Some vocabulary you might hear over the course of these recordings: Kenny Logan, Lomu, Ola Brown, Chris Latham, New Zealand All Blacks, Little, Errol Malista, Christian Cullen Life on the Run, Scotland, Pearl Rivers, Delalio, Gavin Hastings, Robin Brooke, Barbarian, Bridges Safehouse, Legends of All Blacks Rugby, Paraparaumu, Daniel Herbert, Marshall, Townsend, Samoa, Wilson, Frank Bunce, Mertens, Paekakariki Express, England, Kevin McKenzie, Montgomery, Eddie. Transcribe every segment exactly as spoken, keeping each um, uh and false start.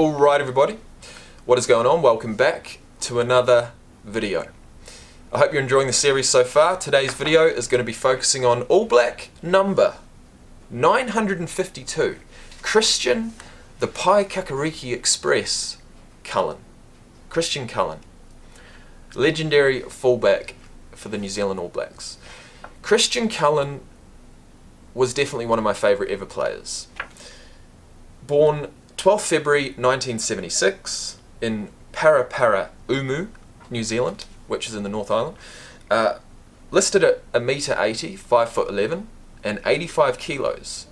All right, everybody, what is going on? Welcome back to another video. I hope you're enjoying the series so far. Today's video is going to be focusing on All Black number nine hundred fifty-two, Christian the Paekakariki Express Cullen. Christian Cullen, legendary fullback for the New Zealand All Blacks. Christian Cullen was definitely one of my favourite ever players. Born twelfth February nineteen seventy-six in Paraparaumu, New Zealand, which is in the North Island. Uh, listed at a metre eighty, five foot eleven, and eighty-five kilos,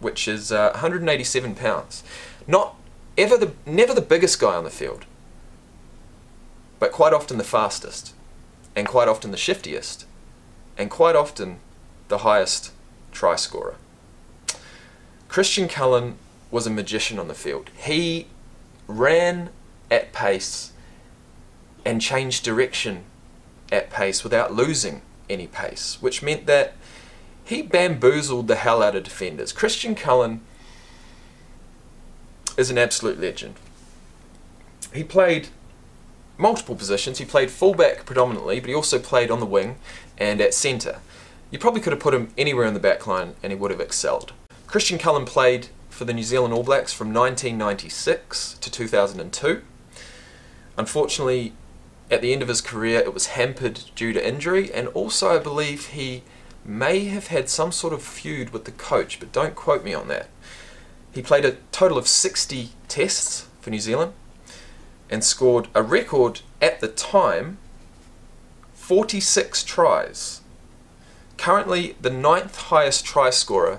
which is uh, one hundred eighty-seven pounds. Not ever the, never the biggest guy on the field, but quite often the fastest, and quite often the shiftiest, and quite often the highest try scorer. Christian Cullen was a magician on the field. He ran at pace and changed direction at pace without losing any pace, which meant that he bamboozled the hell out of defenders. Christian Cullen is an absolute legend. He played multiple positions. He played fullback predominantly, but he also played on the wing and at centre. You probably could have put him anywhere in the back line and he would have excelled. Christian Cullen played for the New Zealand All Blacks from nineteen ninety-six to two thousand two. Unfortunately, at the end of his career, it was hampered due to injury, and also I believe he may have had some sort of feud with the coach, but don't quote me on that. He played a total of sixty tests for New Zealand and scored a record at the time, forty-six tries. Currently the ninth highest try scorer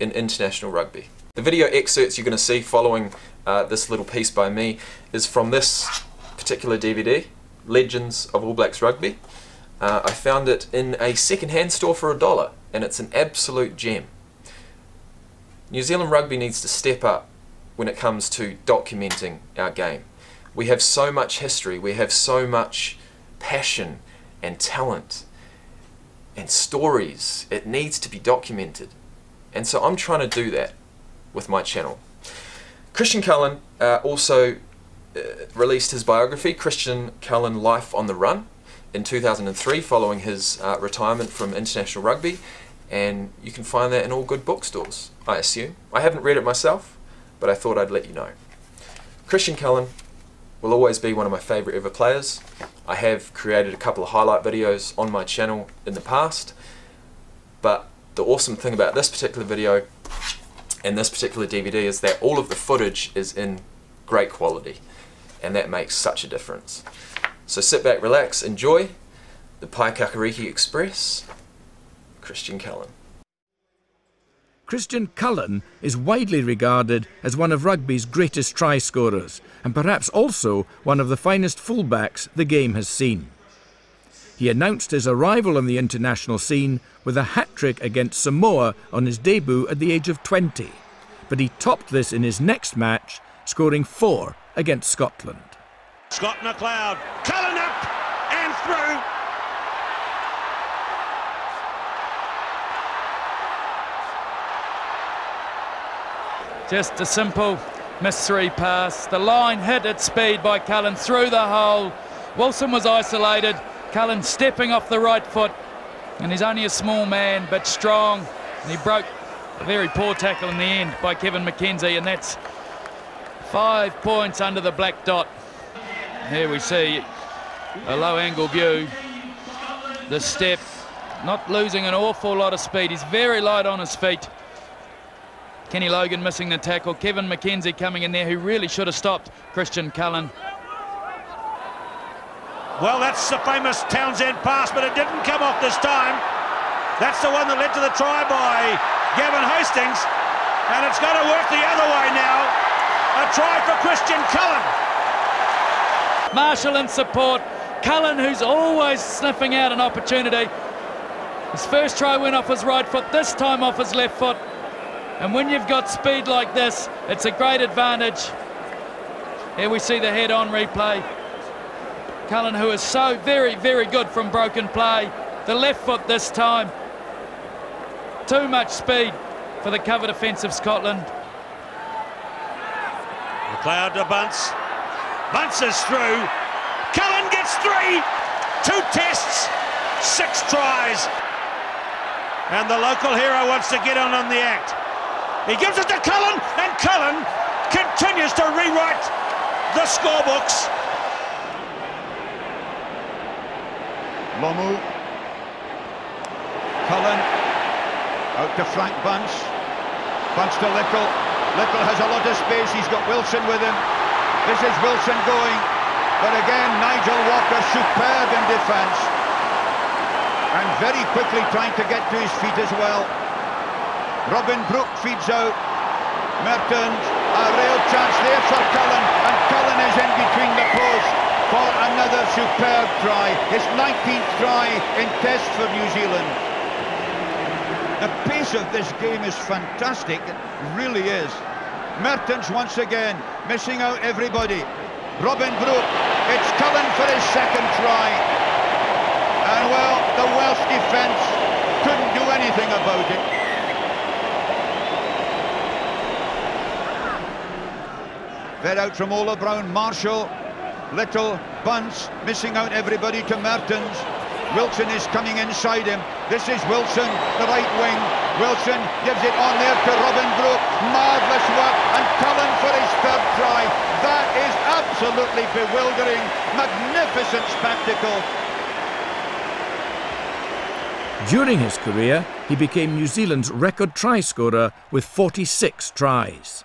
in international rugby. The video excerpts you're going to see following uh, this little piece by me is from this particular D V D, Legends of All Blacks Rugby. Uh, I found it in a second-hand store for a dollar, and it's an absolute gem. New Zealand rugby needs to step up when it comes to documenting our game. We have so much history, we have so much passion and talent and stories. It needs to be documented. And so I'm trying to do that with my channel. Christian Cullen uh, also uh, released his biography, Christian Cullen Life on the Run, in two thousand three, following his uh, retirement from international rugby, and you can find that in all good bookstores, I assume. I haven't read it myself, but I thought I'd let you know. Christian Cullen will always be one of my favourite ever players. I have created a couple of highlight videos on my channel in the past, but the awesome thing about this particular video and this particular D V D is that all of the footage is in great quality, and that makes such a difference. So sit back, relax, enjoy the Paekakariki Express, Christian Cullen. Christian Cullen is widely regarded as one of rugby's greatest try scorers, and perhaps also one of the finest fullbacks the game has seen. He announced his arrival on the international scene with a hat-trick against Samoa on his debut at the age of twenty, but he topped this in his next match, scoring four against Scotland. Scott McLeod, Cullen up and through. Just a simple mystery pass. The line hit at speed by Cullen through the hole. Wilson was isolated. Cullen stepping off the right foot. And he's only a small man, but strong. And he broke a very poor tackle in the end by Kevin McKenzie. And that's five points under the black dot. Here we see a low angle view, the step, not losing an awful lot of speed. He's very light on his feet. Kenny Logan missing the tackle. Kevin McKenzie coming in there, who really should have stopped Christian Cullen. Well, that's the famous Townsend pass, but it didn't come off this time. That's the one that led to the try by Gavin Hastings, and it's going to work the other way now. A try for Christian Cullen. Marshall in support. Cullen, who's always sniffing out an opportunity. His first try went off his right foot, this time off his left foot. And when you've got speed like this, it's a great advantage. Here we see the head-on replay. Cullen, who is so very, very good from broken play. The left foot this time. Too much speed for the cover defence of Scotland. McLeod to Bunce. Bunce is through. Cullen gets three. Two tests, six tries. And the local hero wants to get on on the act. He gives it to Cullen, and Cullen continues to rewrite the scorebooks. Lomu. Cullen. Out to Frank Bunce. Bunce to Little. Little has a lot of space. He's got Wilson with him. This is Wilson going. But again, Nigel Walker, superb in defence. And very quickly trying to get to his feet as well. Robin Brooke feeds out. Mertens. A real chance there for Cullen. And Cullen is in between the posts for another superb try, his nineteenth try in test for New Zealand. The pace of this game is fantastic, it really is. Mertens once again, missing out everybody. Robin Brooke, it's Cullen for his second try. And well, the Welsh defence couldn't do anything about it. Fed out from Ola Brown, Marshall. Little, Bunce, missing out everybody to Mertens. Wilson is coming inside him. This is Wilson, the right wing. Wilson gives it on there to Robin Brooke. Marvellous work, and Cullen for his third try. That is absolutely bewildering. Magnificent spectacle. During his career, he became New Zealand's record try scorer with forty-six tries.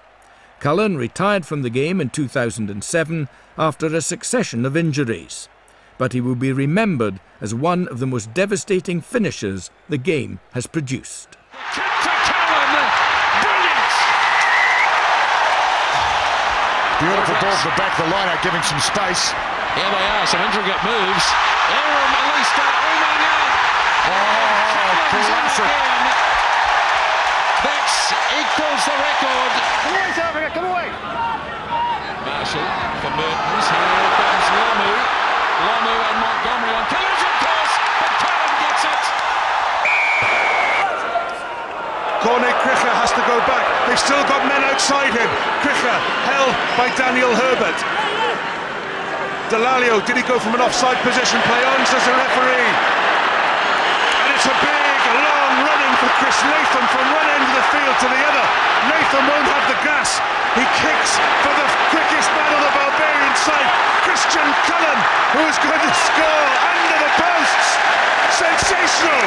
Cullen retired from the game in two thousand seven after a succession of injuries, but he will be remembered as one of the most devastating finishers the game has produced. Kick to Cullen, brilliant! Beautiful ball for back the line out, giving some space. Here they are, some intricate moves. Errol Malista, oh, colossal. Equals the record. Come away, South Africa, come away. Marshall for Mertens. Here comes Lomu. Lomu and Montgomery on collision course, but Cullen gets it. Corner Krishna has to go back. They've still got men outside him. Krishna held by Daniel Herbert. Delalio, did he go from an offside position? Play on, says the referee. And it's a big, long running for Chris Latham from one end of the field to the other. Nathan won't have the gas. He kicks for the quickest man on the Barbarian side, Christian Cullen, who is going to score under the posts. Sensational.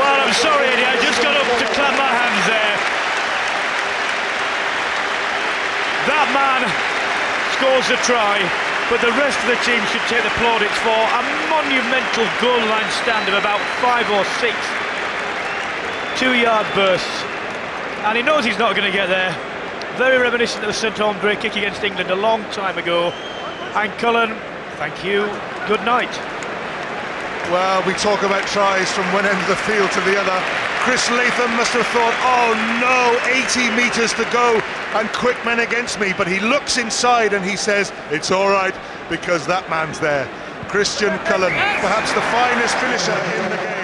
Well, I'm sorry, Eddie, I just got up to clap my hands there. That man scores a try, but the rest of the team should take the plaudits for a monumental goal line stand of about five or six two-yard bursts, and he knows he's not going to get there. Very reminiscent of the Saint Andre kick against England a long time ago. And Cullen, thank you, good night. Well, we talk about tries from one end of the field to the other. Chris Latham must have thought, oh no, eighty metres to go and quick men against me, but he looks inside and he says, it's all right, because that man's there. Christian Cullen, perhaps the finest finisher in the game.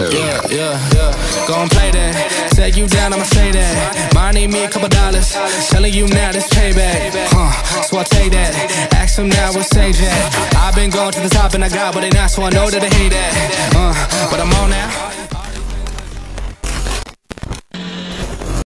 Yeah, yeah, yeah, go and play that. Set you down, I'ma say that. Mine need me a couple dollars. Telling you now, this payback. Huh, so I take that. Ask them now, we'll say that. I've been going to the top and I got what they not, so I know that they hate that. Uh, but I'm on now.